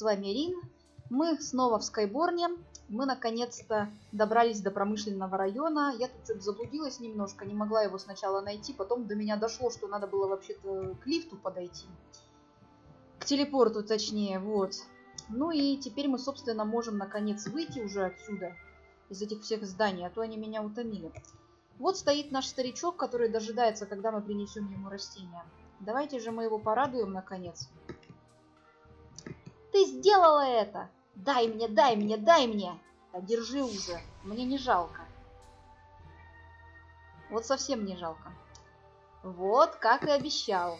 с вами Рин. Мы снова в Скайборне. Мы наконец-то добрались до промышленного района. Я тут что-то заблудилась немножко, не могла его сначала найти. Потом до меня дошло, что надо было вообще-то к лифту подойти. К телепорту, точнее, вот. Ну и теперь мы, собственно, можем наконец выйти уже отсюда, из этих всех зданий, а то они меня утомили. Вот стоит наш старичок, который дожидается, когда мы принесем ему растения. Давайте же мы его порадуем, наконец. Ты сделала это! Дай мне, дай мне, дай мне! Да держи уже, мне не жалко. Вот совсем не жалко. Вот, как и обещал.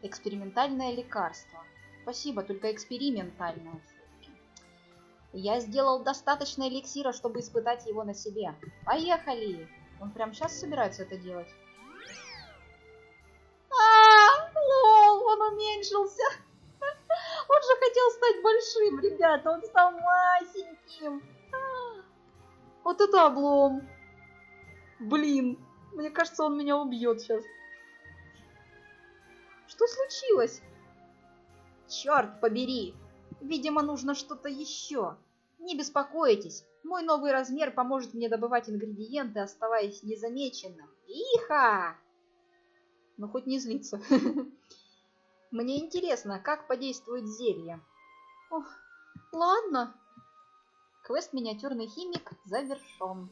Экспериментальное лекарство. Спасибо, только экспериментальное. Я сделал достаточно эликсира, чтобы испытать его на себе. Поехали! Он прямо сейчас собирается это делать. Лол, он уменьшился. Он же хотел стать большим, ребята, он стал масеньким. Вот это облом. Блин, мне кажется, он меня убьет сейчас. Что случилось? Черт побери. Видимо, нужно что-то еще. Не беспокойтесь, мой новый размер поможет мне добывать ингредиенты, оставаясь незамеченным. Иха! Ну, хоть не злиться. Мне интересно, как подействует зелье. Ох, ладно. Квест «Миниатюрный химик» завершен.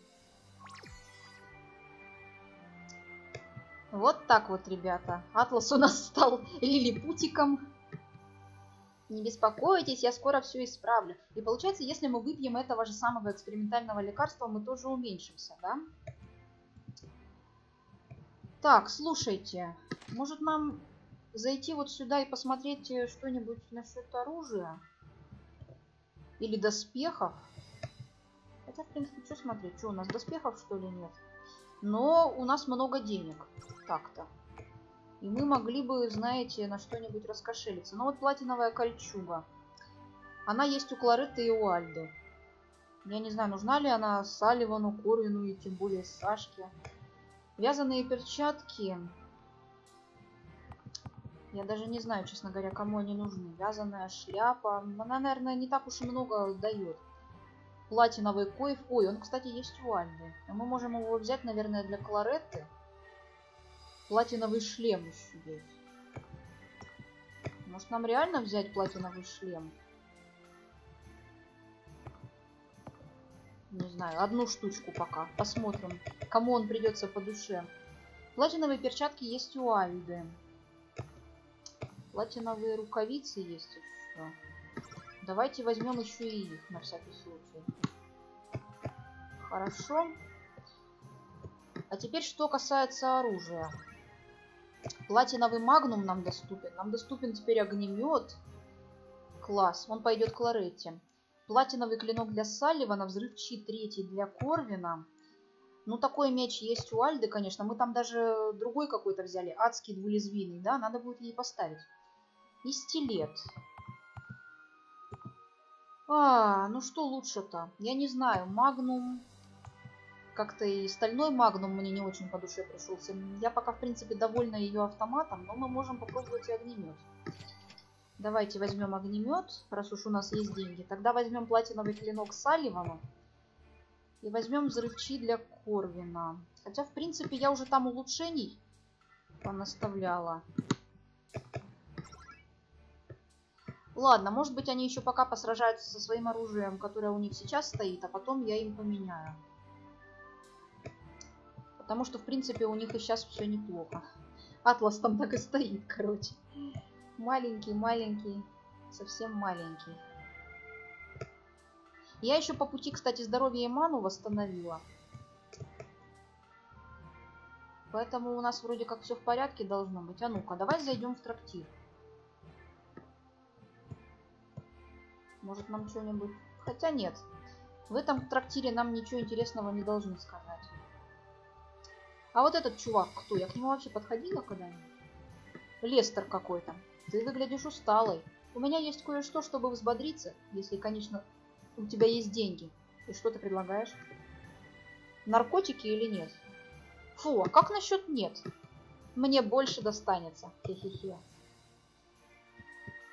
Вот так вот, ребята. Атлас у нас стал лилипутиком. Не беспокойтесь, я скоро все исправлю. И получается, если мы выпьем этого же самого экспериментального лекарства, мы тоже уменьшимся, да? Так, слушайте. Может, нам зайти вот сюда и посмотреть что-нибудь насчет оружия? Или доспехов? Хотя, в принципе, что смотреть? Что, у нас доспехов, что ли, нет? Но у нас много денег. Так-то. И мы могли бы, знаете, на что-нибудь раскошелиться. Но вот платиновая кольчуга. Она есть у Кларетты и у Альды. Я не знаю, нужна ли она Салливану, Корвину и тем более Сашке. Вязаные перчатки. Я даже не знаю, честно говоря, кому они нужны. Вязаная шляпа. Она, наверное, не так уж и много дает. Платиновый койф. Ой, он, кстати, есть у Альды. Мы можем его взять, наверное, для Кларетты. Платиновый шлем еще есть. Может, нам реально взять платиновый шлем? Не знаю, одну штучку пока. Посмотрим, кому он придется по душе. Платиновые перчатки есть у Альды. Платиновые рукавицы есть еще. Давайте возьмем еще и их на всякий случай. Хорошо. А теперь, что касается оружия. Платиновый магнум нам доступен. Нам доступен теперь огнемет. Класс. Он пойдет к Кларетте. Платиновый клинок для Салливана. Взрывчатый третий для Корвина. Ну, такой меч есть у Альды, конечно. Мы там даже другой какой-то взяли. Адский двулезвийный, да? Надо будет ей поставить. И стилет. А, ну что лучше-то? Я не знаю. Магнум... Как-то и стальной магнум мне не очень по душе пришелся. Я пока, в принципе, довольна ее автоматом, но мы можем попробовать и огнемет. Давайте возьмем огнемет, раз уж у нас есть деньги. Тогда возьмем платиновый клинок Салливана и возьмем взрывчи для Корвина. Хотя, в принципе, я уже там улучшений понаставляла. Ладно, может быть, они еще пока посражаются со своим оружием, которое у них сейчас стоит, а потом я им поменяю. Потому что, в принципе, у них и сейчас все неплохо. Атлас там так и стоит, короче. Маленький, совсем маленький. Я еще по пути, кстати, здоровье и ману восстановила. Поэтому у нас вроде как все в порядке должно быть. А ну-ка, давай зайдем в трактир. Может, нам что-нибудь... Хотя нет, в этом трактире нам ничего интересного не должны сказать. А вот этот чувак кто? Я к нему вообще подходила когда-нибудь? Лестер какой-то. Ты выглядишь усталой. У меня есть кое-что, чтобы взбодриться, если, конечно, у тебя есть деньги. И что ты предлагаешь? Наркотики или нет? Фу, а как насчет нет? Мне больше достанется. Хе-хе-хе.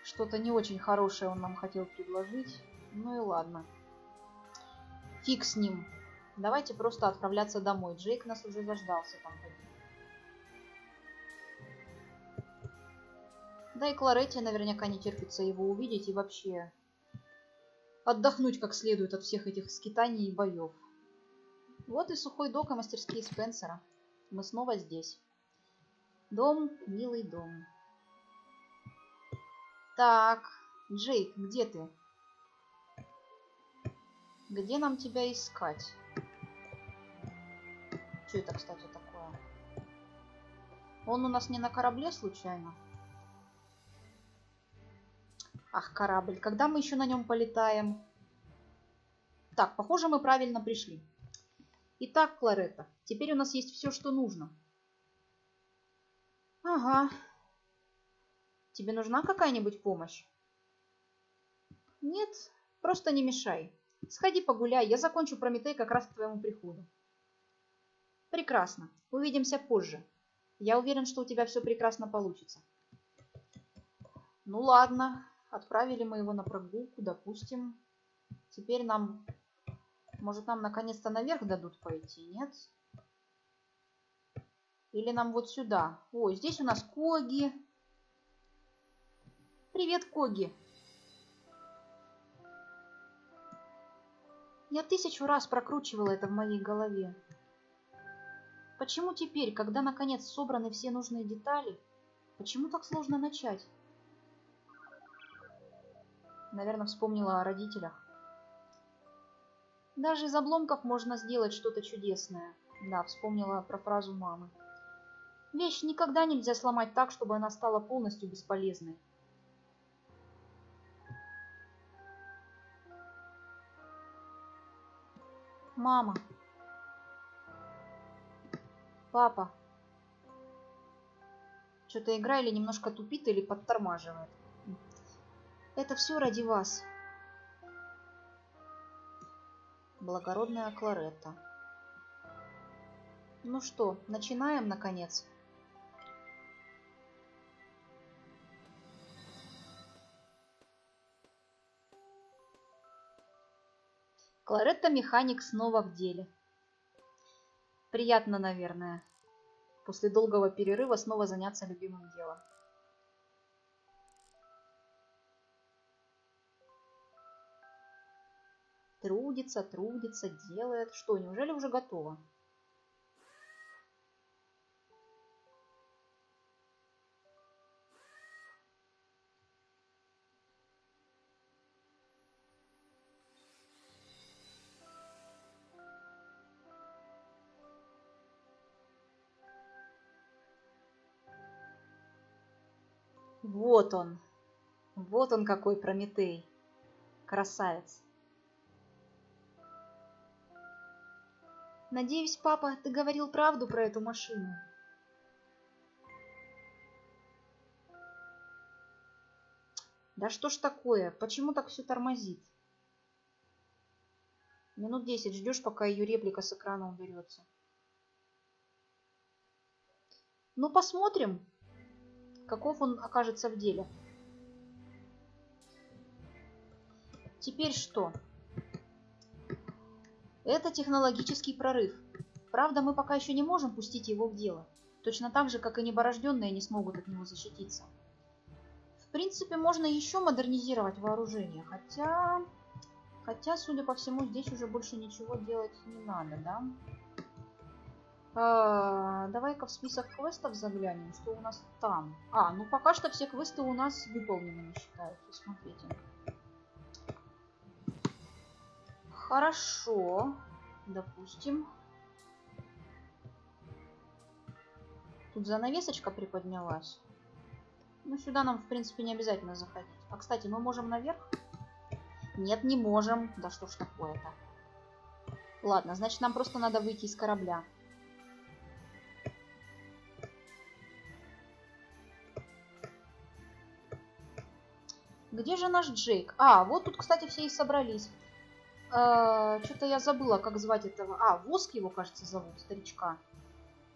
Что-то не очень хорошее он нам хотел предложить. Ну и ладно. Фиг с ним. Давайте просто отправляться домой. Джейк нас уже заждался там. Да и Кларетте наверняка не терпится его увидеть и вообще отдохнуть как следует от всех этих скитаний и боев. Вот и сухой док и мастерские Спенсера. Мы снова здесь. Дом, милый дом. Так, Джейк, где ты? Где нам тебя искать? Что это, кстати, такое? Он у нас не на корабле случайно? Ах, корабль. Когда мы еще на нем полетаем? Так, похоже, мы правильно пришли. Итак, Кларетта, теперь у нас есть все, что нужно. Ага. Тебе нужна какая-нибудь помощь? Нет, просто не мешай. Сходи погуляй, я закончу Прометей как раз к твоему приходу. Прекрасно. Увидимся позже. Я уверен, что у тебя все прекрасно получится. Ну ладно. Отправили мы его на прогулку, допустим. Теперь нам... Может, нам наконец-то наверх дадут пойти, нет? Или нам вот сюда? О, здесь у нас Коги. Привет, Коги. Я 1000 раз прокручивала это в моей голове. Почему теперь, когда наконец собраны все нужные детали, почему так сложно начать? Наверное, вспомнила о родителях. Даже из обломков можно сделать что-то чудесное. Да, вспомнила про фразу мамы. Вещь никогда нельзя сломать так, чтобы она стала полностью бесполезной. Мама. Папа. Что-то игра или немножко тупит, или подтормаживает. Это все ради вас. Благородная Кларетта. Ну что, начинаем, наконец? Кларетта механик снова в деле. Приятно, наверное, после долгого перерыва снова заняться любимым делом. Трудится, трудится, делает. Что, неужели уже готово? Вот он. Вот он какой Прометей. Красавец. Надеюсь, папа, ты говорил правду про эту машину. Да что ж такое? Почему так все тормозит? Минут 10 ждешь, пока ее реплика с экрана уберется. Ну, посмотрим, каков он окажется в деле. Теперь что? Это технологический прорыв. Правда, мы пока еще не можем пустить его в дело. Точно так же, как и неборожденные не смогут от него защититься. В принципе, можно еще модернизировать вооружение. Хотя, судя по всему, здесь уже больше ничего делать не надо, да? Давай-ка в список квестов заглянем, что у нас там. А, ну пока что все квесты у нас выполненными считаются. Смотрите. Хорошо, допустим. Тут занавесочка приподнялась. Ну, сюда нам, в принципе, не обязательно заходить. А, кстати, мы можем наверх? Нет, не можем. Да что ж такое-то. Ладно, значит, нам просто надо выйти из корабля. Где же наш Джейк? А, вот тут, кстати, все и собрались. Что-то я забыла, как звать этого. А, Воск его, кажется, зовут, старичка.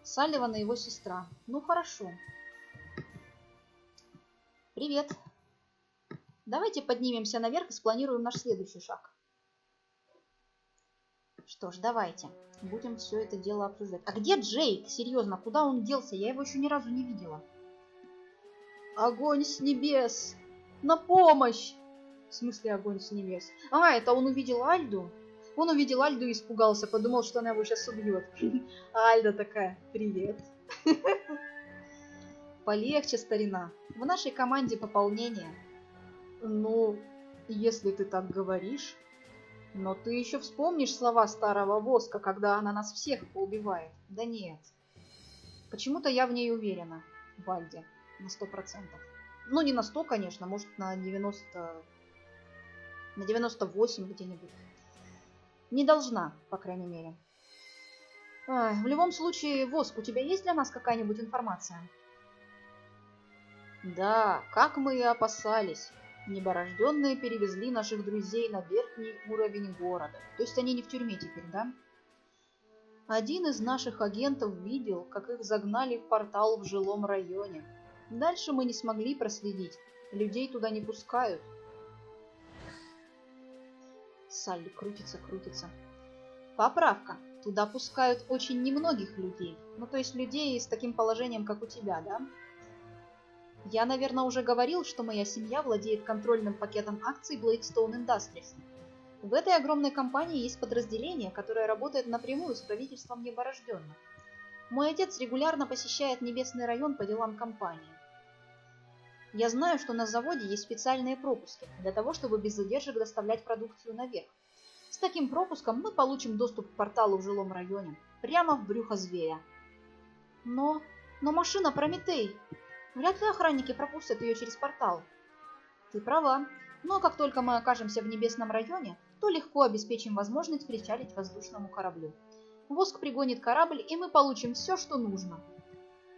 Салливан и его сестра. Ну, хорошо. Привет. Давайте поднимемся наверх и спланируем наш следующий шаг. Что ж, давайте. Будем все это дело обсуждать. А где Джейк? Серьезно, куда он делся? Я его еще ни разу не видела. Огонь с небес! На помощь! В смысле огонь с небес? А, это он увидел Альду? Он увидел Альду и испугался. Подумал, что она его сейчас убьет. А Альда такая: привет. Полегче, старина. В нашей команде пополнение. Ну, если ты так говоришь. Но ты еще вспомнишь слова старого Воска, когда она нас всех поубивает. Да нет. Почему-то я в ней уверена, в Альде. На 100%. Ну, не на 100, конечно. Может, на 90... На 98 где-нибудь. Не должна, по крайней мере. Ой, в любом случае, Воск, у тебя есть для нас какая-нибудь информация? Да, как мы и опасались. Неборожденные перевезли наших друзей на верхний уровень города. То есть они не в тюрьме теперь, да? Один из наших агентов видел, как их загнали в портал в жилом районе. Дальше мы не смогли проследить. Людей туда не пускают. Салли крутится. Поправка. Туда пускают очень немногих людей. Ну, то есть людей с таким положением, как у тебя, да? Я, наверное, уже говорил, что моя семья владеет контрольным пакетом акций Blakestone Industries. В этой огромной компании есть подразделение, которое работает напрямую с правительством неборожденных. Мой отец регулярно посещает Небесный район по делам компании. Я знаю, что на заводе есть специальные пропуски для того, чтобы без задержек доставлять продукцию наверх. С таким пропуском мы получим доступ к порталу в жилом районе, прямо в брюхо зверя. Но машина Прометей... Вряд ли охранники пропустят ее через портал. Ты права. Но как только мы окажемся в Небесном районе, то легко обеспечим возможность причалить к воздушному кораблю. Воск пригонит корабль, и мы получим все, что нужно.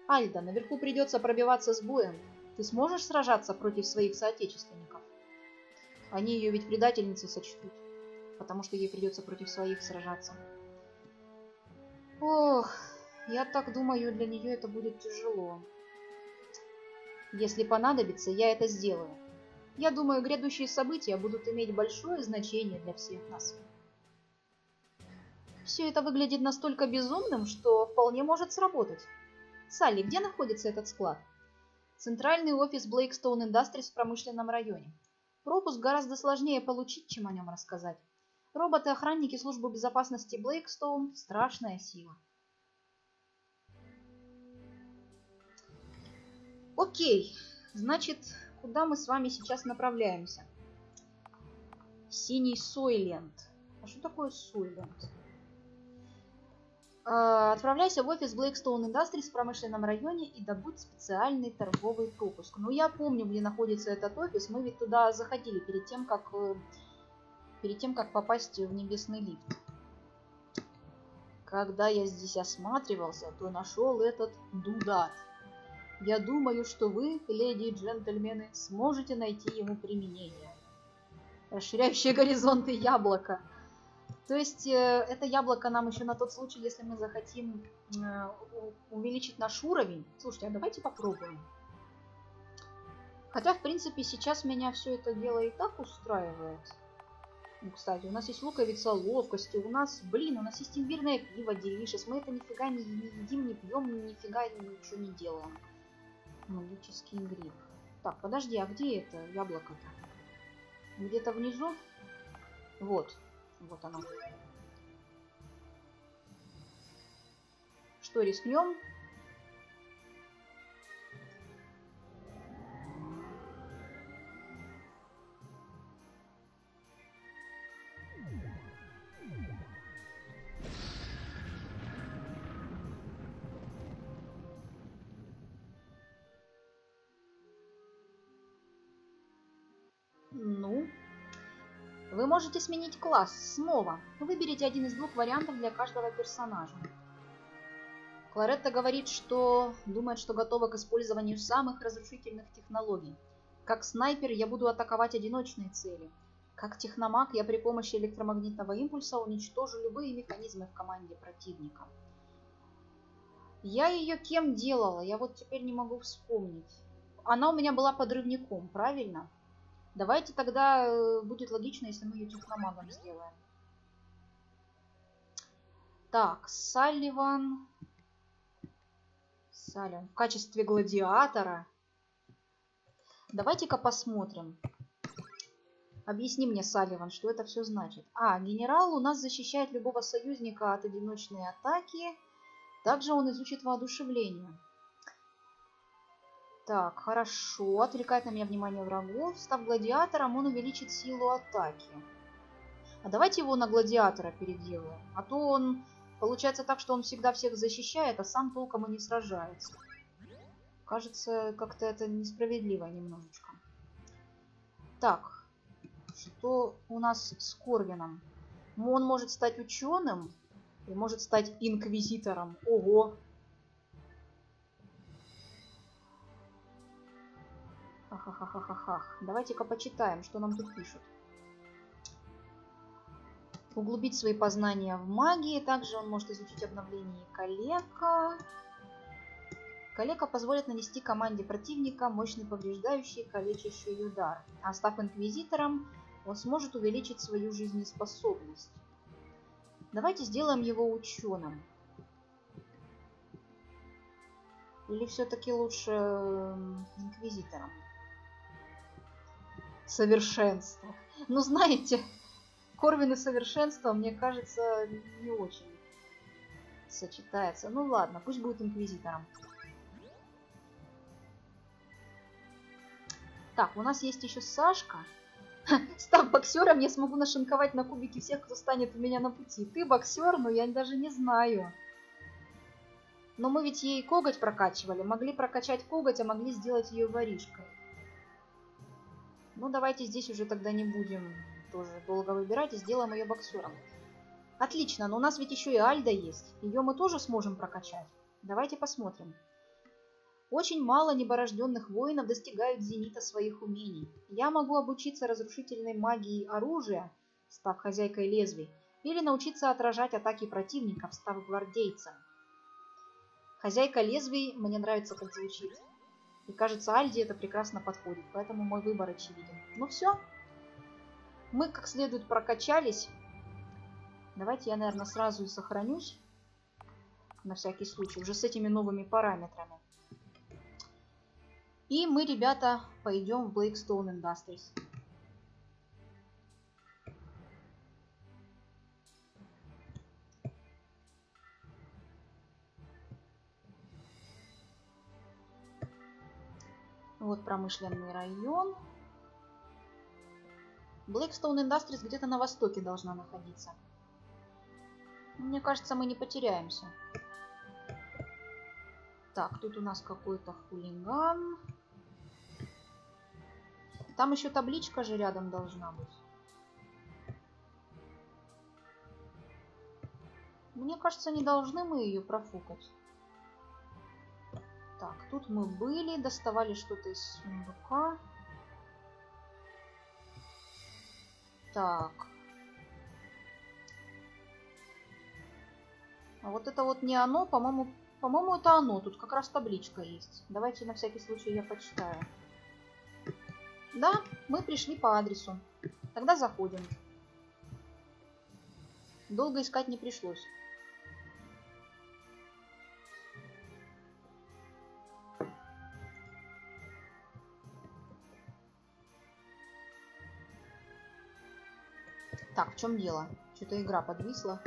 Альда, наверху придется пробиваться с боем. Ты сможешь сражаться против своих соотечественников? Они ее ведь предательницей сочтут, потому что ей придется против своих сражаться. Ох, я так думаю, для нее это будет тяжело. Если понадобится, я это сделаю. Я думаю, грядущие события будут иметь большое значение для всех нас. Все это выглядит настолько безумным, что вполне может сработать. Салли, где находится этот склад? Центральный офис Blakestone Industries в промышленном районе. Пропуск гораздо сложнее получить, чем о нем рассказать. Роботы-охранники службы безопасности Blakestone – страшная сила. Окей, значит, куда мы с вами сейчас направляемся? Синий Сойленд. А что такое Сойленд? Отправляйся в офис Blakestone Industries в промышленном районе и добудь специальный торговый пропуск. Ну, я помню, где находится этот офис. Мы ведь туда заходили перед тем, как попасть в небесный лифт. Когда я здесь осматривался, то нашел этот дудат. Я думаю, что вы, леди и джентльмены, сможете найти ему применение. Расширяющие горизонты яблоко. То есть это яблоко нам еще на тот случай, если мы захотим увеличить наш уровень. Слушайте, а давайте попробуем. Хотя, в принципе, сейчас меня все это дело и так устраивает. Ну, кстати, у нас есть луковица ловкости, у нас, блин, у нас есть имбирное пиво, делишес. Мы это нифига не едим, не пьем, нифига ничего не делаем. Магический гриб. Так, подожди, а где это яблоко-то? Где-то внизу? Вот. Вот оно. Что, рискнем? Вы можете сменить класс снова. Выберите один из двух вариантов для каждого персонажа. Кларетта говорит, что думает, что готова к использованию самых разрушительных технологий. Как снайпер я буду атаковать одиночные цели. Как техномаг я при помощи электромагнитного импульса уничтожу любые механизмы в команде противника. Я ее кем делала? Я вот теперь не могу вспомнить. Она у меня была подрывником, правильно? Давайте тогда будет логично, если мы ее техномагом сделаем. Так, Салливан. Салливан в качестве гладиатора. Давайте-ка посмотрим. Объясни мне, Салливан, что это все значит. А, генерал у нас защищает любого союзника от одиночной атаки. Также он изучит воодушевление. Так, хорошо. Отвлекает на меня внимание врагов. Став гладиатором, он увеличит силу атаки. А давайте его на гладиатора переделаем. А то он... Получается так, что он всегда всех защищает, а сам толком и не сражается. Кажется, как-то это несправедливо немножечко. Так. Что у нас с Корвином? Ну, он может стать ученым и может стать инквизитором. Ого! Ха-ха-ха-ха-ха. Давайте-ка почитаем, что нам тут пишут. Углубить свои познания в магии. Также он может изучить обновление коллега. Коллега позволит нанести команде противника мощный повреждающий калечащий удар. А став инквизитором, он сможет увеличить свою жизнеспособность. Давайте сделаем его ученым. Или все-таки лучше инквизитором? Совершенство. Ну, знаете, Корвин и совершенство, мне кажется, не очень сочетается. Ну ладно, пусть будет инквизитором. Так, у нас есть еще Сашка. Став боксером, я смогу нашинковать на кубики всех, кто станет у меня на пути. Ты боксер, но я даже не знаю. Но мы ведь ей коготь прокачивали. Могли прокачать коготь, а могли сделать ее воришкой. Ну, давайте здесь уже тогда не будем тоже долго выбирать и сделаем ее боксером. Отлично, но у нас ведь еще и Альда есть. Ее мы тоже сможем прокачать. Давайте посмотрим. Очень мало неборожденных воинов достигают зенита своих умений. Я могу обучиться разрушительной магии оружия, став хозяйкой лезвий, или научиться отражать атаки противников, став гвардейцем. Хозяйка лезвий мне нравится, как звучит. И кажется, Альде это прекрасно подходит, поэтому мой выбор очевиден. Ну все. Мы как следует прокачались. Давайте я, наверное, сразу и сохранюсь. На всякий случай, уже с этими новыми параметрами. И мы, ребята, пойдем в Blakestone Industries. Вот промышленный район. Blakestone Industries где-то на востоке должна находиться. Мне кажется, мы не потеряемся. Так, тут у нас какой-то хулиган. Там еще табличка же рядом должна быть. Мне кажется, не должны мы ее профукать. Так, тут мы были, доставали что-то из сундука. Так. А вот это вот не оно, по-моему... По-моему, это оно. Тут как раз табличка есть. Давайте на всякий случай я почитаю. Да, мы пришли по адресу. Тогда заходим. Долго искать не пришлось. Так, в чем дело? Что-то игра подвисла.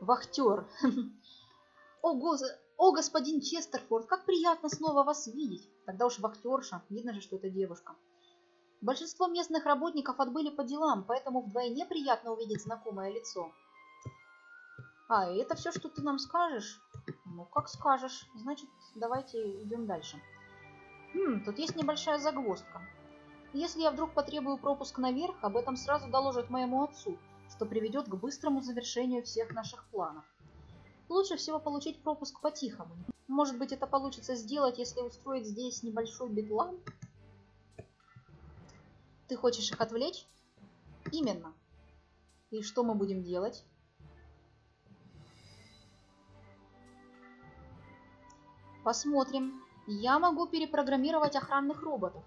Вахтер. О, господин Честерфорд, как приятно снова вас видеть. Тогда уж вахтерша, видно же, что это девушка. Большинство местных работников отбыли по делам, поэтому вдвойне приятно увидеть знакомое лицо. А, это все, что ты нам скажешь? Ну, как скажешь. Значит, давайте идем дальше. Тут есть небольшая загвоздка. Если я вдруг потребую пропуск наверх, об этом сразу доложат моему отцу, что приведет к быстрому завершению всех наших планов. Лучше всего получить пропуск по-тихому. Может быть, это получится сделать, если устроить здесь небольшой бедлам? Ты хочешь их отвлечь? Именно. И что мы будем делать? Посмотрим. Я могу перепрограммировать охранных роботов.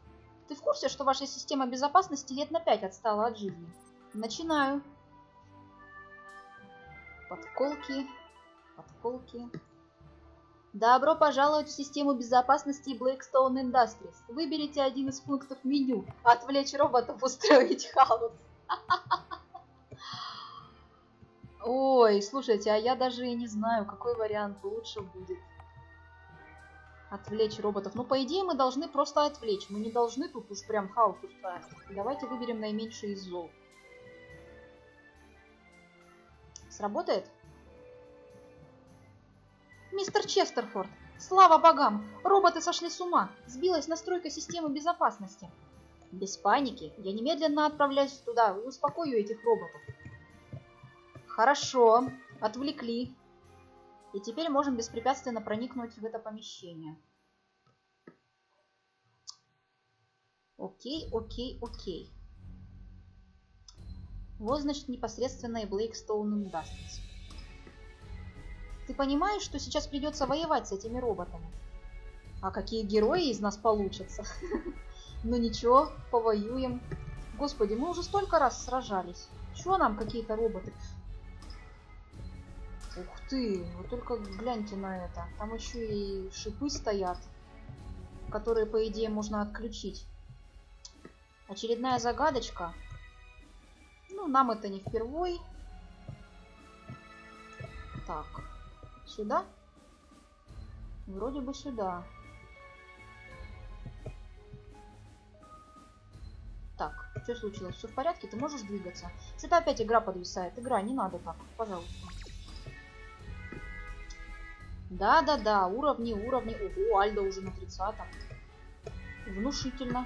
Ты в курсе, что ваша система безопасности лет на 5 отстала от жизни? Начинаю. Подколки. Подколки. Добро пожаловать в систему безопасности Blakestone Industries. Выберите один из пунктов меню. Отвлечь роботов, устроить хаос. Ой, слушайте, а я даже и не знаю, какой вариант лучше будет. Отвлечь роботов. Ну, по идее, мы должны просто отвлечь. Мы не должны тут уж прям хаос устраивать. Давайте выберем наименьший из зол. Сработает? Мистер Честерфорд, слава богам! Роботы сошли с ума! Сбилась настройка системы безопасности. Без паники. Я немедленно отправляюсь туда и успокою этих роботов. Хорошо, отвлекли. И теперь можем беспрепятственно проникнуть в это помещение. Окей, окей, окей. Вот, значит, непосредственно и Blakestone Industries. Ты понимаешь, что сейчас придется воевать с этими роботами? А какие герои из нас получатся? Ну ничего, повоюем. Господи, мы уже столько раз сражались. Чего нам какие-то роботы? Ух ты, вы только гляньте на это. Там еще и шипы стоят, которые, по идее, можно отключить. Очередная загадочка. Ну, нам это не впервой. Так, сюда? Вроде бы сюда. Так, что случилось? Все в порядке? Ты можешь двигаться? Что-то опять игра подвисает. Игра, не надо так, пожалуйста. Да-да-да, уровни, уровни. Ого, Альда уже на 30-м. Внушительно.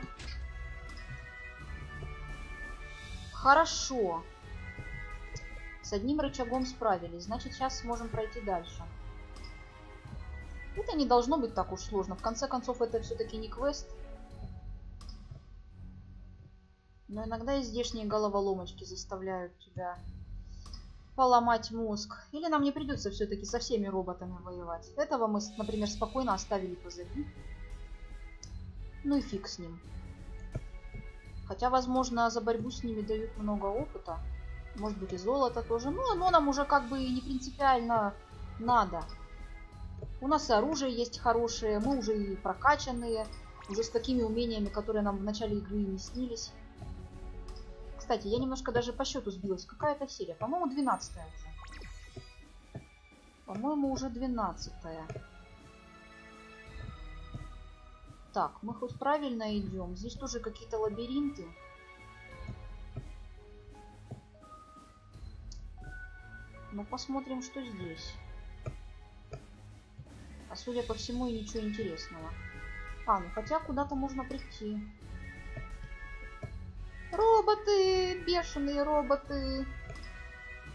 Хорошо. С одним рычагом справились. Значит, сейчас сможем пройти дальше. Это не должно быть так уж сложно. В конце концов, это все-таки не квест. Но иногда и здешние головоломочки заставляют тебя... поломать мозг. Или нам не придется все-таки со всеми роботами воевать. Этого мы, например, спокойно оставили позади. Ну и фиг с ним. Хотя, возможно, за борьбу с ними дают много опыта. Может быть, и золото тоже. Ну, оно нам уже как бы не принципиально надо. У нас и оружие есть хорошее. Мы уже и прокачанные. Уже с такими умениями, которые нам в начале игры не снились. Кстати, я немножко даже по счету сбилась. Какая-то серия? По-моему, 12-я уже. По-моему, уже 12-я. Так, мы хоть правильно идем. Здесь тоже какие-то лабиринты. Ну, посмотрим, что здесь. А судя по всему, и ничего интересного. А, ну хотя куда-то можно прийти. Роботы! Бешеные роботы!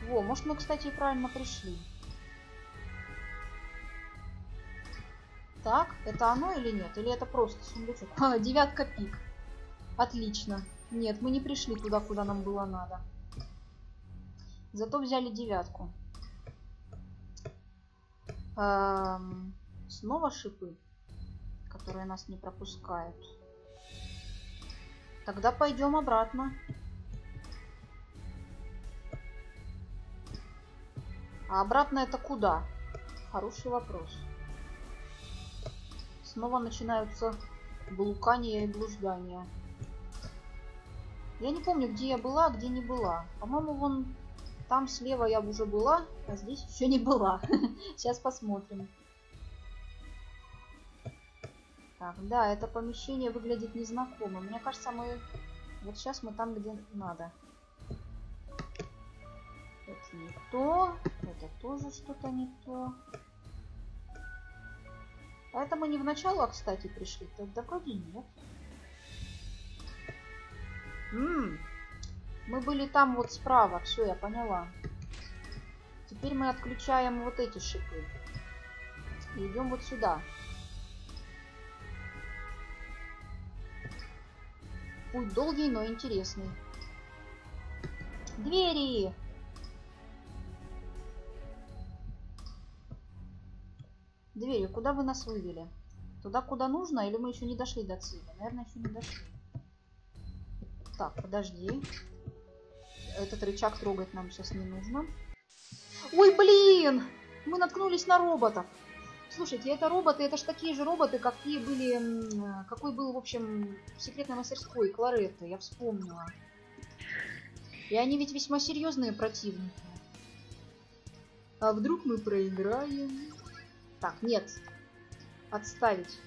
Во, может мы, кстати, и правильно пришли. Так, это оно или нет? Или это просто сундучок? А, 9-ка пик. Отлично. Нет, мы не пришли туда, куда нам было надо. Зато взяли 9-ку. Снова шипы, которые нас не пропускают. Тогда пойдем обратно. А обратно это куда? Хороший вопрос. Снова начинаются блукания и блуждания. Я не помню, где я была, где не была. По-моему, вон там слева я уже была, а здесь еще не была. Сейчас посмотрим. Так, да, это помещение выглядит незнакомо. Мне кажется, мы... вот сейчас мы там, где надо. Это не то. Это тоже что-то не то. А это мы не в начало, кстати, пришли. Тогда вроде нет. Мы были там вот справа. Все, я поняла. Теперь мы отключаем вот эти шипы. И идем вот сюда. Путь долгий, но интересный. Двери! Двери, куда вы нас вывели? Туда, куда нужно? Или мы еще не дошли до цели? Наверное, еще не дошли. Так, подожди. Этот рычаг трогать нам сейчас не нужно. Ой, блин! Мы наткнулись на роботов. Слушайте, это роботы, это ж такие же роботы, какие были... Какой был, в общем, в секретной мастерской Кларетты, я вспомнила. И они ведь весьма серьезные противники. А вдруг мы проиграем? Так, нет. Отставить.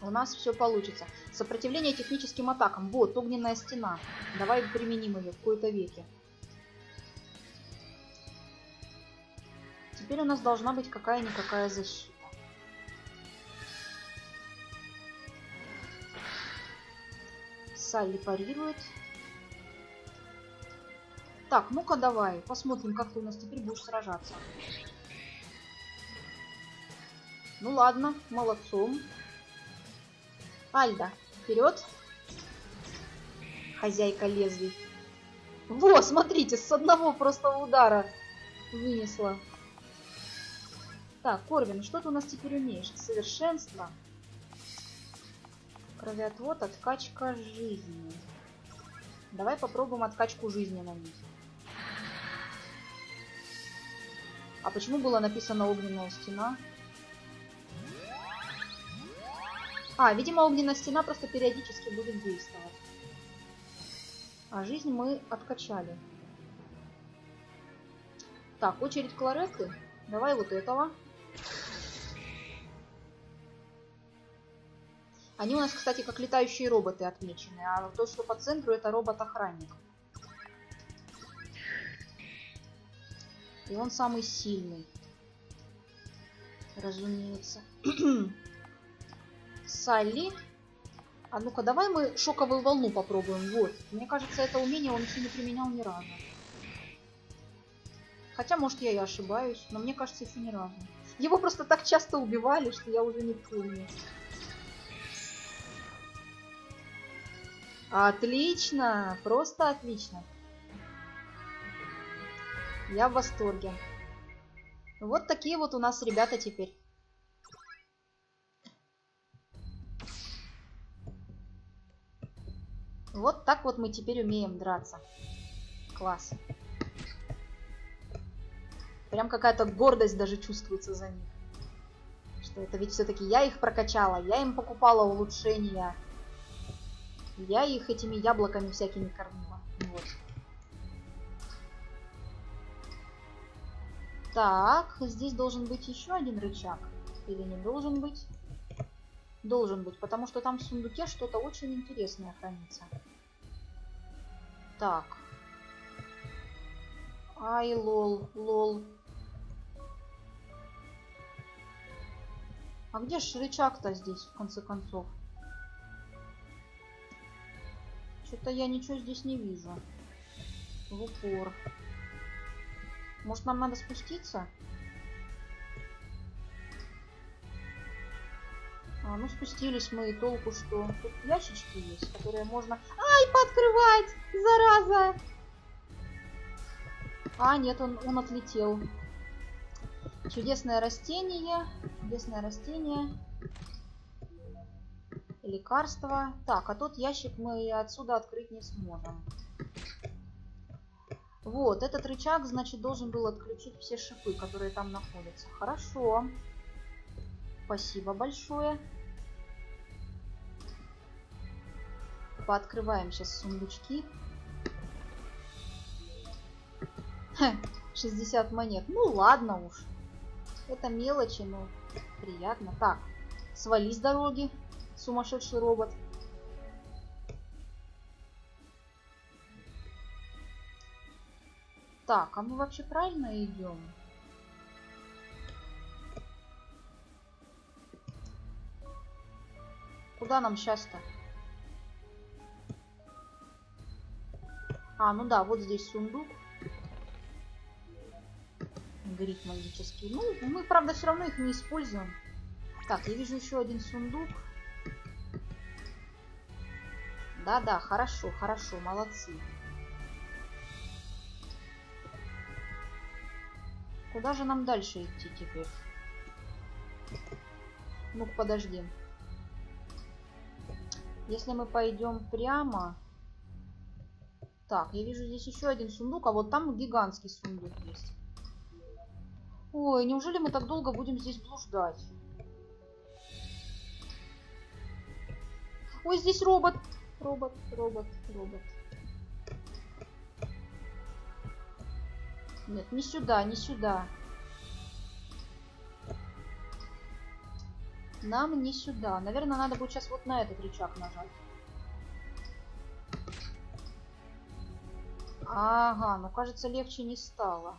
У нас все получится. Сопротивление техническим атакам. Вот, огненная стена. Давай применим ее в кои-то веки. Теперь у нас должна быть какая-никакая защита. Салли парирует. Так, ну-ка давай, посмотрим, как ты у нас теперь будешь сражаться. Ну ладно, молодцом. Альда, вперед. Хозяйка лезвий. Во, смотрите, с одного просто удара вынесла. Так, Корвин, что ты у нас теперь умеешь? Совершенство. Кровоотвод, откачка жизни. Давай попробуем откачку жизни на них. А почему было написано огненная стена? А, видимо, огненная стена просто периодически будет действовать. А жизнь мы откачали. Так, очередь Кларетты. Давай вот этого. Они у нас, кстати, как летающие роботы отмечены. А то, что по центру, это робот-охранник. И он самый сильный. Разумеется. Салли. А ну-ка, давай мы шоковую волну попробуем. Вот. Мне кажется, это умение он еще не применял ни разу. Хотя, может, я и ошибаюсь, но мне кажется, еще ни разу. Его просто так часто убивали, что я уже не помню. Отлично! Просто отлично. Я в восторге. Вот такие вот у нас ребята теперь. Вот так вот мы теперь умеем драться. Класс. Прям какая-то гордость даже чувствуется за них. Что это ведь все-таки я их прокачала, я им покупала улучшения. Я их этими яблоками всякими кормила. Вот. Так, здесь должен быть еще один рычаг. Или не должен быть? Должен быть, потому что там в сундуке что-то очень интересное хранится. Так. Ай, лол, лол. А где же рычаг-то здесь, в конце концов? Что-то я ничего здесь не вижу. В упор. Может, нам надо спуститься? А, ну спустились мы, и толку что? Тут ящички есть, которые можно... Ай, пооткрывать! Зараза! А, нет, он отлетел. Чудесное растение. Чудесное растение. Лекарства. Так, а тот ящик мы отсюда открыть не сможем. Вот, этот рычаг, значит, должен был отключить все шипы, которые там находятся. Хорошо. Спасибо большое. Пооткрываем сейчас сундучки. 60 монет. Ну, ладно уж. Это мелочи, но приятно. Так, свали с дороги. Сумасшедший робот. Так, а мы вообще правильно идем? Куда нам сейчас-то? А, ну да, вот здесь сундук. Горит магический. Ну, мы, правда, все равно их не используем. Так, я вижу еще один сундук. Да-да, хорошо, хорошо, молодцы. Куда же нам дальше идти теперь? Ну-ка, подожди. Если мы пойдем прямо... Так, я вижу здесь еще один сундук, а вот там гигантский сундук есть. Ой, неужели мы так долго будем здесь блуждать? Ой, здесь робот. Робот. Нет, не сюда, не сюда. Нам не сюда. Наверное, надо будет сейчас вот на этот рычаг нажать. Ага, ну кажется, легче не стало.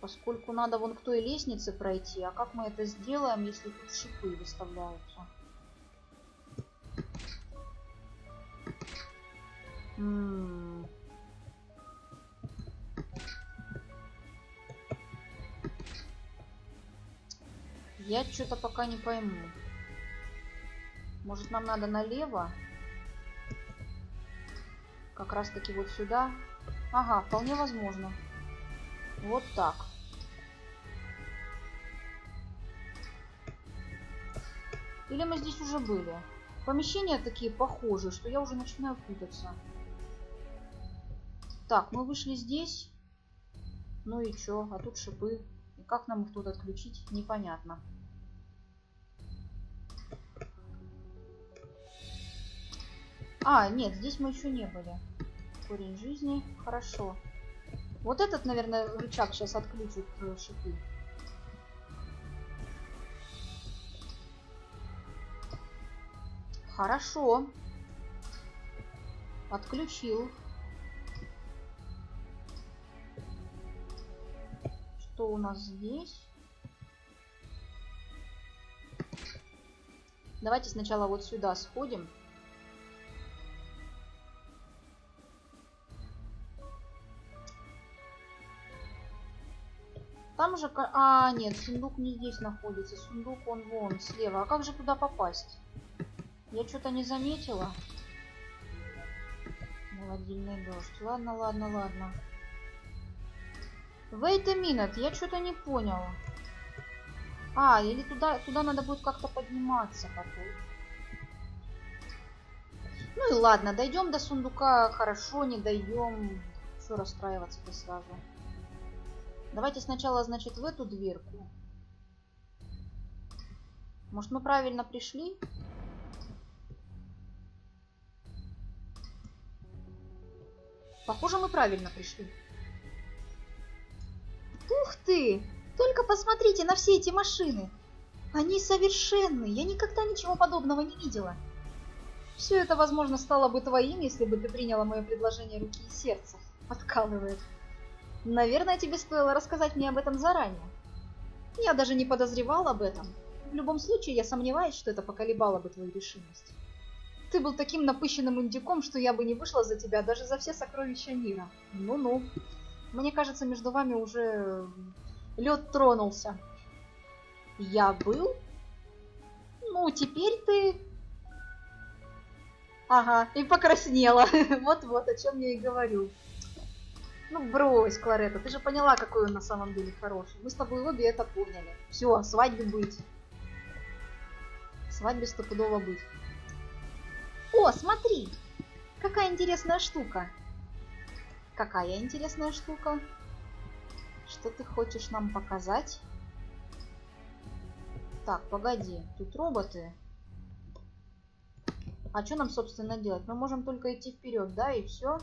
Поскольку надо вон к той лестнице пройти. А как мы это сделаем, если тут шипы выставляются? Я что-то пока не пойму. Может, нам надо налево? Как раз таки вот сюда. Ага, вполне возможно. Вот так. Или мы здесь уже были? Помещения такие похожи, что я уже начинаю путаться. Так, мы вышли здесь. Ну и чё? А тут шипы. И как нам их тут отключить? Непонятно. А, нет, здесь мы еще не были. Корень жизни. Хорошо. Вот этот, наверное, рычаг сейчас отключит шипы. Хорошо. Отключил. Что у нас здесь? Давайте сначала вот сюда сходим. Там же... А, нет, сундук не здесь находится. Сундук он вон, слева. А как же туда попасть? Я что-то не заметила. Молодильный дождь. Ладно, ладно, ладно. Wait a minute, я что-то не поняла. А, или туда надо будет как-то подниматься потом. Ну и ладно, дойдем до сундука. Хорошо, не дойдем. Что расстраиваться-то сразу? Давайте сначала, значит, в эту дверку. Может, мы правильно пришли? Похоже, мы правильно пришли. Ух ты! Только посмотрите на все эти машины! Они совершенны! Я никогда ничего подобного не видела. Все это, возможно, стало бы твоим, если бы ты приняла мое предложение руки и сердца. Подкалывает. Наверное, тебе стоило рассказать мне об этом заранее. Я даже не подозревал об этом. В любом случае, я сомневаюсь, что это поколебало бы твою решимость. Ты был таким напыщенным индюком, что я бы не вышла за тебя даже за все сокровища мира. Ну-ну. Мне кажется, между вами уже лед тронулся. Я был? Ну, теперь ты... Ага, и покраснела. Вот-вот, о чем я и говорю. Ну, брось, Кларетта, ты же поняла, какой он на самом деле хороший. Мы с тобой обе это поняли. Все, свадьбе быть. Свадьбе стопудово быть. О, смотри! Какая интересная штука. Какая интересная штука. Что ты хочешь нам показать? Так, погоди, тут роботы. А что нам, собственно, делать? Мы можем только идти вперед, да, и все.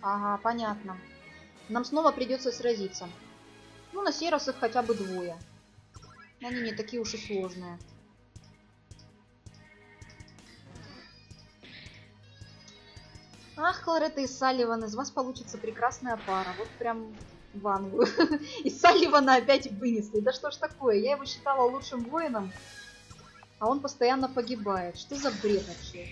Ага, понятно. Нам снова придется сразиться. Ну, на сей раз их хотя бы двое. Они не такие уж и сложные. Ах, Кларетта и Салливан, из вас получится прекрасная пара. Вот прям в Англию. И Салливана опять вынесли. Да что ж такое, я его считала лучшим воином, а он постоянно погибает. Что за бред вообще?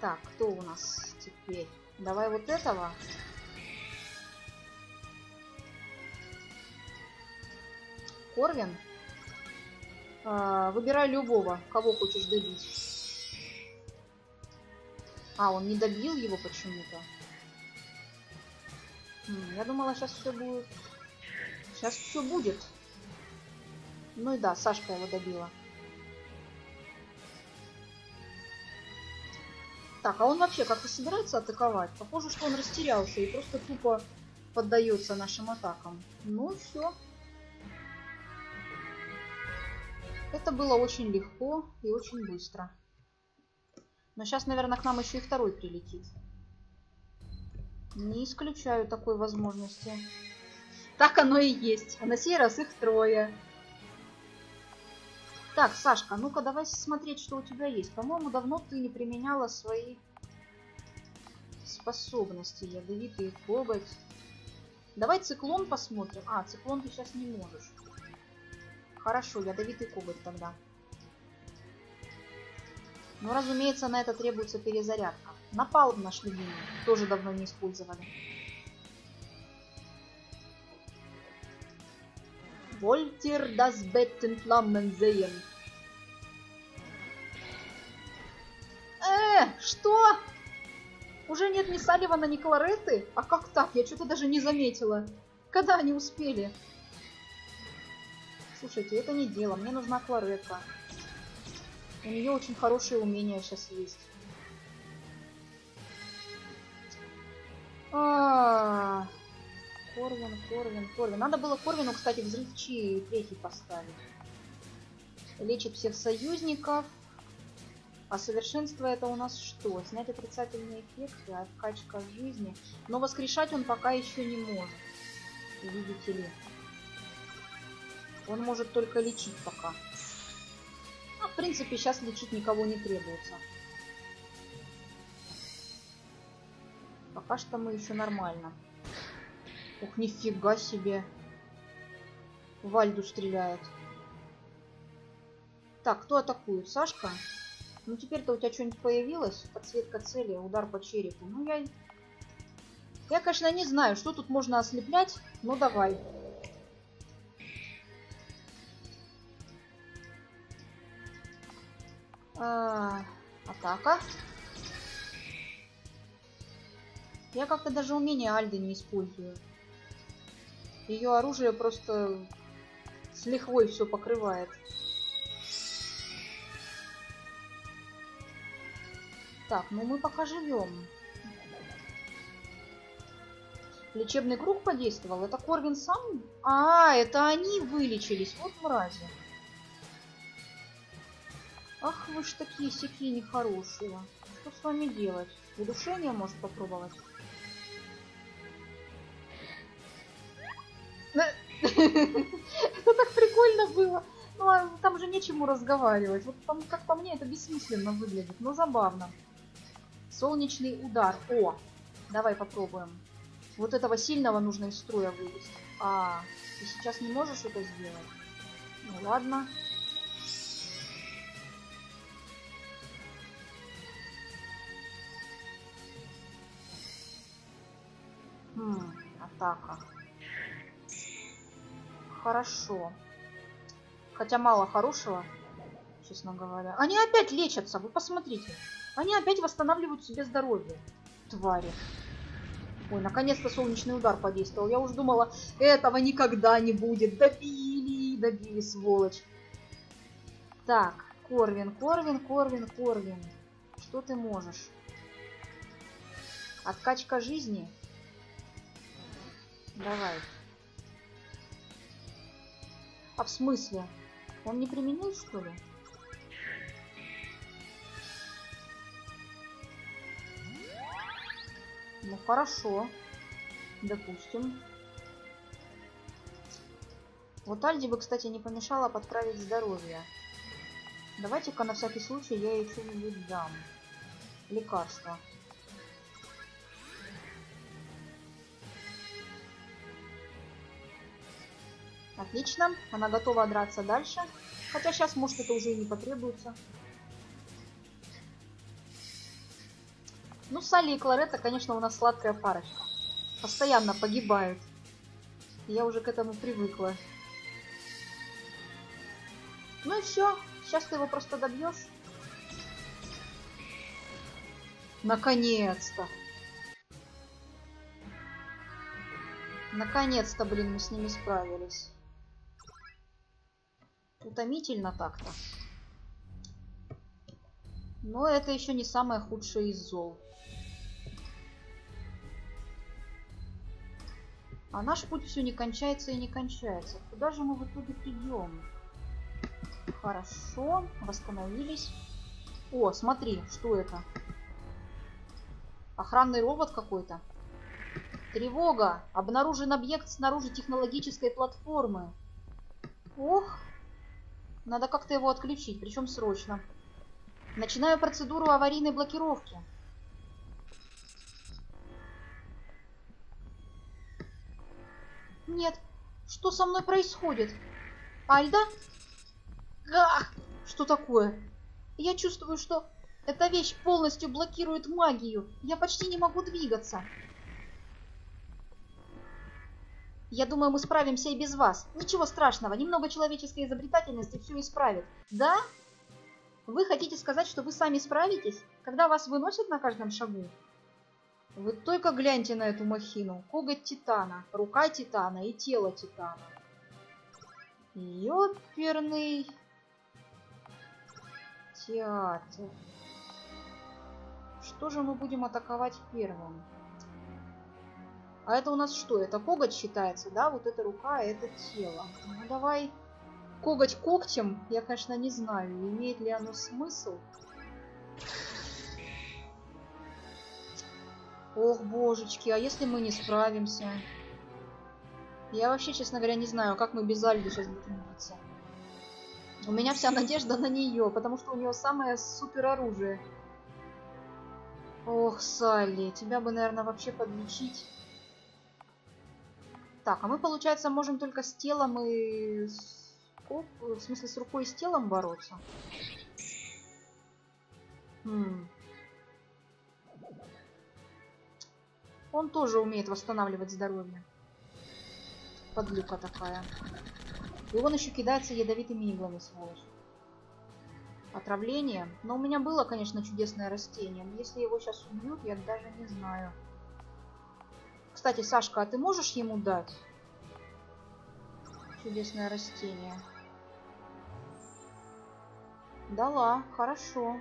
Так, кто у нас теперь? Давай вот этого. Корвин. Выбирай любого, кого хочешь добить. А, он не добил его почему-то. Я думала, сейчас все будет. Сейчас все будет. Ну и да, Сашка его добила. Так, а он вообще как-то собирается атаковать? Похоже, что он растерялся и просто тупо поддается нашим атакам. Ну все. Это было очень легко и очень быстро. Но сейчас, наверное, к нам еще и второй прилетит. Не исключаю такой возможности. Так оно и есть. А на сей раз их трое. Так, Сашка, ну-ка давай смотреть, что у тебя есть. По-моему, давно ты не применяла свои способности. Ядовитый коготь. Давай циклон посмотрим. А, циклон ты сейчас не можешь. Хорошо, ядовитый коготь тогда. Но, разумеется, на это требуется перезарядка. Напалм наш любимый. Тоже давно не использовали. Вольтер das Betten Flammen sehen. Что? Уже нет ни Салливана, ни Кларетты? А как так? Я что-то даже не заметила. Когда они успели? Слушайте, это не дело. Мне нужна Кларетта. У нее очень хорошие умения сейчас есть. Корвин, Корвин, Корвин. Надо было Корвину, кстати, взрывчи третий поставить. Лечит всех союзников. А совершенство это у нас что? Снять отрицательные эффекты, откачка жизни. Но воскрешать он пока еще не может. Видите ли. Он может только лечить пока. А в принципе сейчас лечить никого не требуется. Пока что мы еще нормально. Ух, нифига себе. В Альду стреляет. Так, кто атакует? Сашка? Ну, теперь-то у тебя что-нибудь появилось? Подсветка цели, удар по черепу. Ну, я, конечно, не знаю, что тут можно ослеплять, но давай. Атака. Я как-то даже умение Альды не использую. Ее оружие просто с лихвой все покрывает. Так, ну мы пока живем. Лечебный круг подействовал. Это Корвин сам? А, это они вылечились. Вот мрази. Ах, вы ж такие сякие нехорошие. Что с вами делать? Удушение может попробовать? Это так прикольно было. Ну, а там же нечему разговаривать. Вот там, как по мне, это бессмысленно выглядит, но забавно. Солнечный удар. О, давай попробуем. Вот этого сильного нужно из строя вывести. А, ты сейчас не можешь это сделать? Ну, ладно. Атака. Хорошо. Хотя мало хорошего, честно говоря. Они опять лечатся, вы посмотрите. Они опять восстанавливают себе здоровье. Твари. Ой, наконец-то солнечный удар подействовал. Я уж думала, этого никогда не будет. Добили, добили, сволочь. Так, Корвин, Корвин, Корвин, Корвин. Что ты можешь? Откачка жизни. Давай. А в смысле? Он не применил, что ли? Ну хорошо. Допустим. Вот Альде бы, кстати, не помешало подправить здоровье. Давайте-ка на всякий случай я ей что-нибудь дам. Лекарство. Отлично, она готова драться дальше. Хотя сейчас, может, это уже и не потребуется. Ну, Салли и Кларетта, конечно, у нас сладкая парочка. Постоянно погибают. Я уже к этому привыкла. Ну и все. Сейчас ты его просто добьешь. Наконец-то! Наконец-то, блин, мы с ними справились. Утомительно так-то. Но это еще не самое худшее из зол. А наш путь все не кончается и не кончается. Куда же мы в итоге придем? Хорошо, восстановились. О, смотри, что это? Охранный робот какой-то. Тревога! Обнаружен объект снаружи технологической платформы. Ох! Надо как-то его отключить, причем срочно. Начинаю процедуру аварийной блокировки. Нет, что со мной происходит? Альда? Гах! Что такое? Я чувствую, что эта вещь полностью блокирует магию. Я почти не могу двигаться. Я думаю, мы справимся и без вас. Ничего страшного, немного человеческой изобретательности все исправит. Да? Вы хотите сказать, что вы сами справитесь, когда вас выносят на каждом шагу? Вы только гляньте на эту махину. Коготь титана, рука титана и тело титана. Ёперный театр. Что же мы будем атаковать первым? А это у нас что? Это коготь считается, да? Вот это рука, а это тело. Ну давай. Коготь когтем? Я, конечно, не знаю, имеет ли оно смысл. Ох, божечки, а если мы не справимся? Я вообще, честно говоря, не знаю, как мы без Альды сейчас будем биться. У меня вся надежда на нее, потому что у нее самое супер оружие. Ох, Салли, тебя бы, наверное, вообще подлечить. Так, а мы, получается, можем только с телом и... Оп, в смысле, с рукой и с телом бороться? Он тоже умеет восстанавливать здоровье. Подлюка такая. И он еще кидается ядовитыми иглами, сволочь. Отравление. Но у меня было, конечно, чудесное растение. Но если его сейчас убьют, я даже не знаю. Кстати, Сашка, а ты можешь ему дать чудесное растение? Дала, хорошо.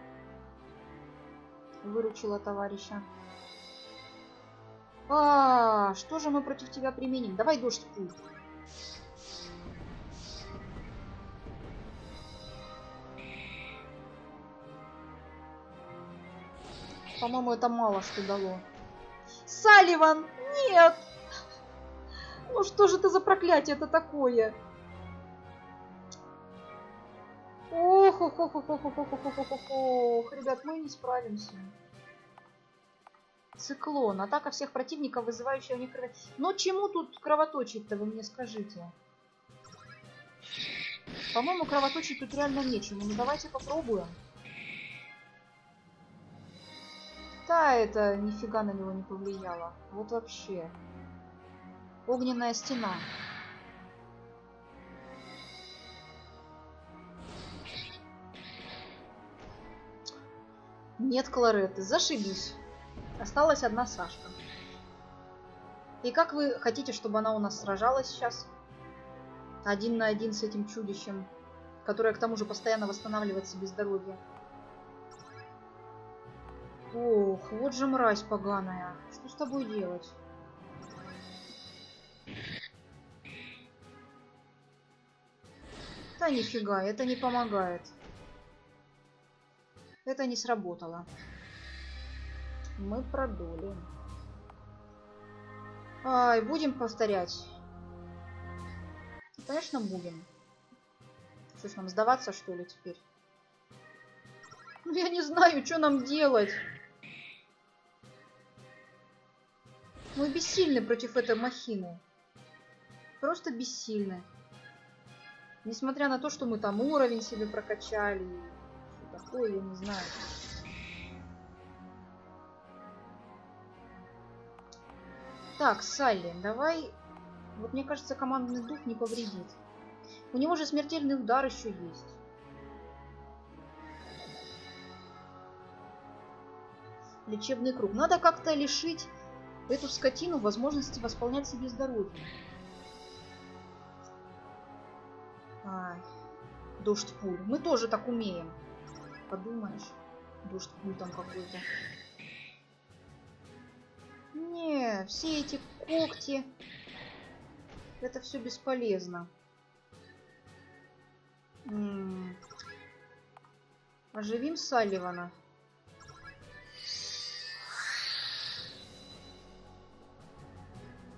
Выручила товарища. А, что же мы против тебя применим? Давай дождь пуль. По-моему, это мало что дало. Салливан, нет! Ну что же это за проклятие-то такое? Ох, ребят, мы не справимся. Циклон. Атака всех противников, вызывающая у них кровоточие. Но чему тут кровоточить-то, вы мне скажите? По-моему, кровоточить тут реально нечему. Ну давайте попробуем. Да, это нифига на него не повлияло. Вот вообще. Огненная стена. Нет Кларетты. Зашибись. Осталась одна Сашка. И как вы хотите, чтобы она у нас сражалась сейчас? Один на один с этим чудищем, которое к тому же постоянно восстанавливает себе здоровье. Ох, вот же мразь поганая. Что с тобой делать? Да нифига, это не помогает. Это не сработало. Мы продули. Ай, будем повторять. Конечно, будем. Что ж, нам сдаваться, что ли, теперь? Ну, я не знаю, что нам делать. Мы бессильны против этой махины. Просто бессильны. Несмотря на то, что мы там уровень себе прокачали. Что такое, я не знаю. Так, Салли, давай... Вот мне кажется, командный дух не повредит. У него же смертельный удар еще есть. Лечебный круг. Надо как-то лишить эту скотину возможности восполнять себе здоровье. Дождь пуль. Мы тоже так умеем. Подумаешь, дождь пуль там какой-то. Не, все эти когти. Это все бесполезно. Оживим Салливана.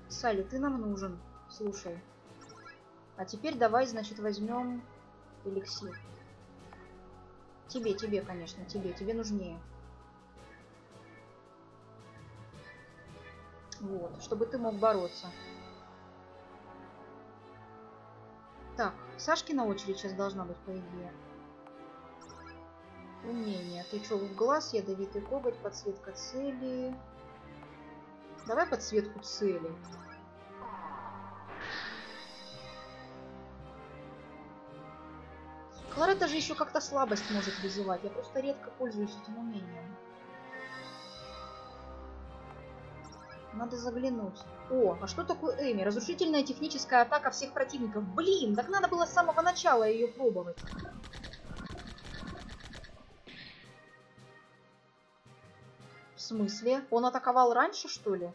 Салли, ты нам нужен. Слушай. А теперь давай, значит, возьмем эликсир. Тебе, конечно, тебе нужнее. Вот, чтобы ты мог бороться. Так, Сашкина очередь сейчас должна быть, по идее. Умение. Тычок в глаз, ядовитый коготь, подсветка цели. Давай подсветку цели. Кларетта же еще как-то слабость может вызывать. Я просто редко пользуюсь этим умением. Надо заглянуть. О, а что такое Эми? Разрушительная техническая атака всех противников. Блин, так надо было с самого начала ее пробовать. В смысле? Он атаковал раньше, что ли?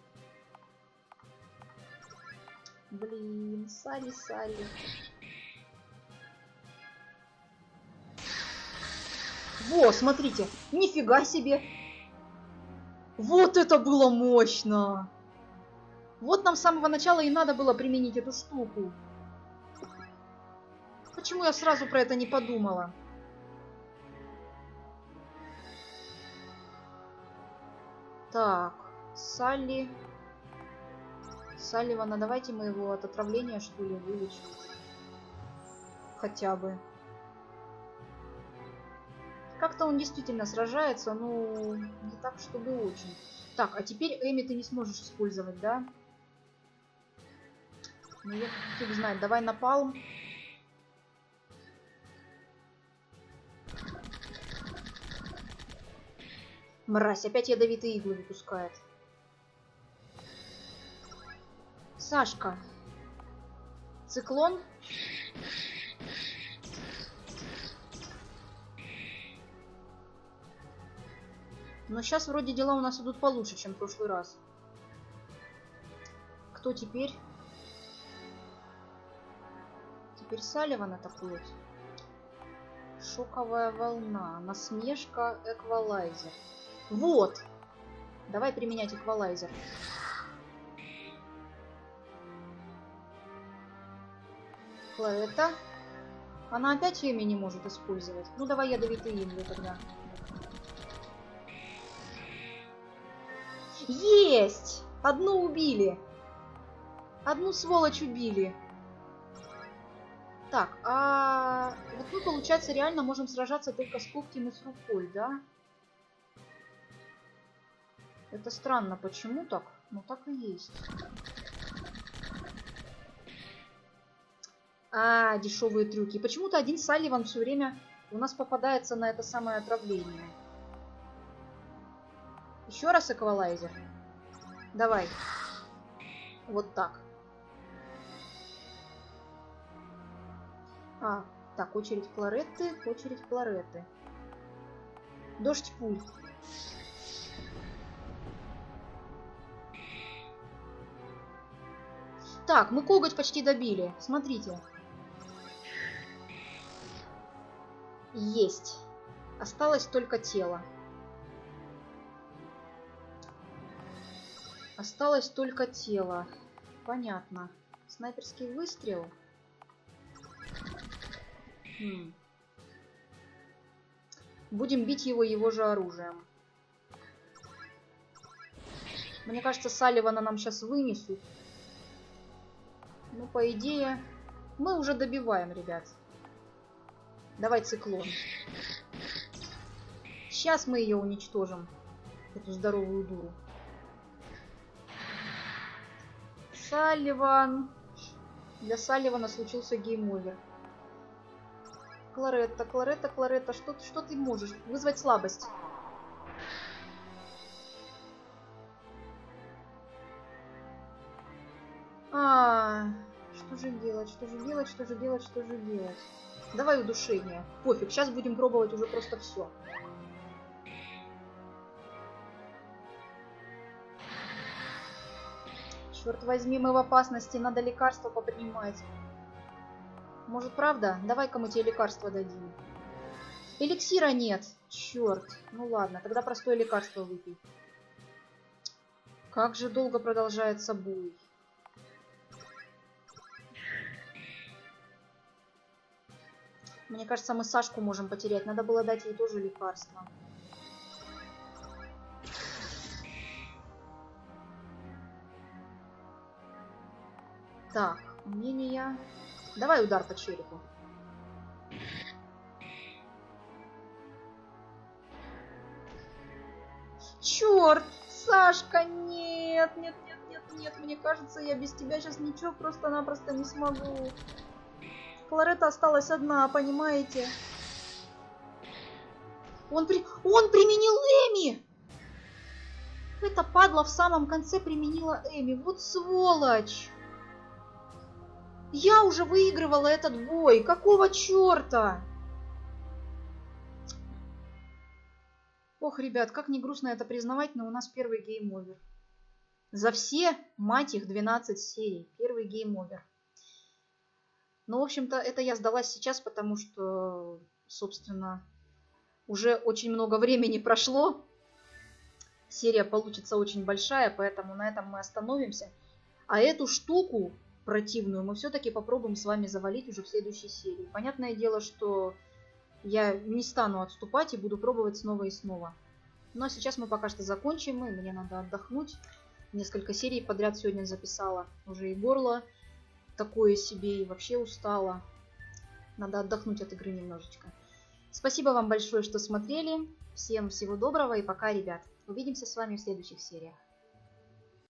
Блин, Салли. Во, смотрите, нифига себе. Вот это было мощно! Вот нам с самого начала и надо было применить эту штуку. Почему я сразу про это не подумала? Так, Салливана, давайте мы его от отравления, что ли, вылечим. Хотя бы. Как-то он действительно сражается, но не так, чтобы очень. Так, а теперь Эми ты не сможешь использовать, да? Ну, я фиг знает. Давай напалм. Мразь, опять ядовитые иглы выпускает. Сашка. Циклон. Но сейчас вроде дела у нас идут получше, чем в прошлый раз. Кто теперь? Теперь Салливан атакует. Шоковая волна. Насмешка. Эквалайзер. Вот! Давай применять эквалайзер. Кларетта. Она опять Эми не может использовать. Ну давай ядовитые иглы тогда. Есть! Одну убили. Одну сволочь убили. Так, а вот мы, получается, реально можем сражаться только с когтем и с рукой, да? Это странно, почему так? Ну так и есть. А, дешевые трюки. Почему-то один Салливан все время у нас попадается на это самое отравление. Еще раз эквалайзер. Давай. Вот так. А, так, очередь Кларетты. Дождь пуль. Так, мы коготь почти добили. Смотрите. Есть. Осталось только тело. Осталось только тело. Понятно. Снайперский выстрел. Будем бить его же оружием. Мне кажется, Салливана нам сейчас вынесут. Ну, по идее, мы уже добиваем, ребят. Давай циклон. Сейчас мы ее уничтожим. Эту здоровую дуру. Салливан. Для Салливана случился гейм-овер. Кларетта, что ты можешь? Вызвать слабость. Что же делать? Давай удушение. Пофиг, сейчас будем пробовать уже просто все. Черт возьми, мы в опасности, надо лекарства попринимать. Может, правда? Давай-ка мы тебе лекарства дадим. Эликсира нет. Черт. Ну ладно, тогда простое лекарство выпей. Как же долго продолжается бой. Мне кажется, мы Сашку можем потерять. Надо было дать ей тоже лекарство. Так, умение. Давай удар по черепу. Черт, Сашка, нет, нет, нет, нет, нет. Мне кажется, я без тебя сейчас ничего просто-напросто не смогу. Кларетта осталась одна, понимаете? Он применил Эми! Эта падла в самом конце применила Эми. Вот сволочь! Я уже выигрывала этот бой. Какого черта? Ох, ребят, как не грустно это признавать, но у нас первый гейм-овер. За все, мать их, 12 серий. Первый гейм-овер. Ну, в общем-то, это я сдалась сейчас, потому что, собственно, уже очень много времени прошло. Серия получится очень большая, поэтому на этом мы остановимся. А эту штуку противную мы все-таки попробуем с вами завалить уже в следующей серии. Понятное дело, что я не стану отступать и буду пробовать снова и снова. Ну, а сейчас мы пока что закончим, и мне надо отдохнуть. Несколько серий подряд сегодня записала уже и горло. Такое себе, и вообще устала. Надо отдохнуть от игры немножечко. Спасибо вам большое, что смотрели. Всем всего доброго и пока, ребят. Увидимся с вами в следующих сериях.